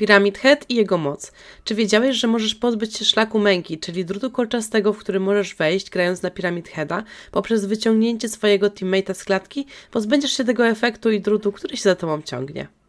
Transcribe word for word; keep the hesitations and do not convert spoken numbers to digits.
Pyramid Head i jego moc. Czy wiedziałeś, że możesz pozbyć się szlaku męki, czyli drutu kolczastego, w który możesz wejść, grając na Pyramid Heada? Poprzez wyciągnięcie swojego teammate'a z klatki pozbędziesz się tego efektu i drutu, który się za tobą ciągnie.